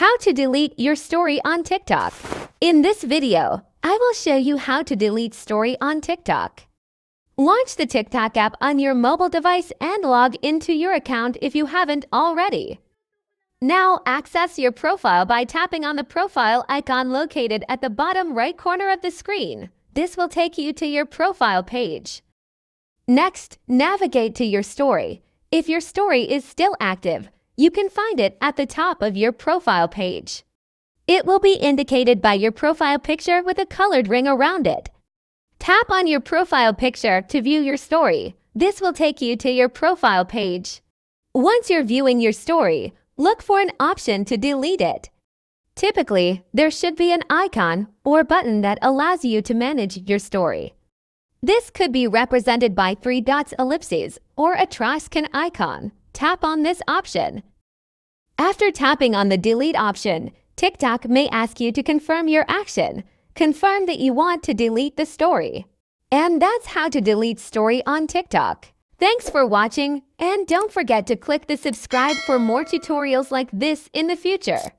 How to delete your story on TikTok. In this video, I will show you how to delete story on TikTok. Launch the TikTok app on your mobile device and log into your account if you haven't already. Now, access your profile by tapping on the profile icon located at the bottom right corner of the screen. This will take you to your profile page. Next, navigate to your story. If your story is still active, you can find it at the top of your profile page. It will be indicated by your profile picture with a colored ring around it. Tap on your profile picture to view your story. This will take you to your profile page. Once you're viewing your story, look for an option to delete it. Typically, there should be an icon or button that allows you to manage your story. This could be represented by 3 dots, ellipses, or a Troscan icon. Tap on this option. After tapping on the delete option, TikTok may ask you to confirm your action. Confirm that you want to delete the story. And that's how to delete story on TikTok. Thanks for watching, and don't forget to click the subscribe for more tutorials like this in the future.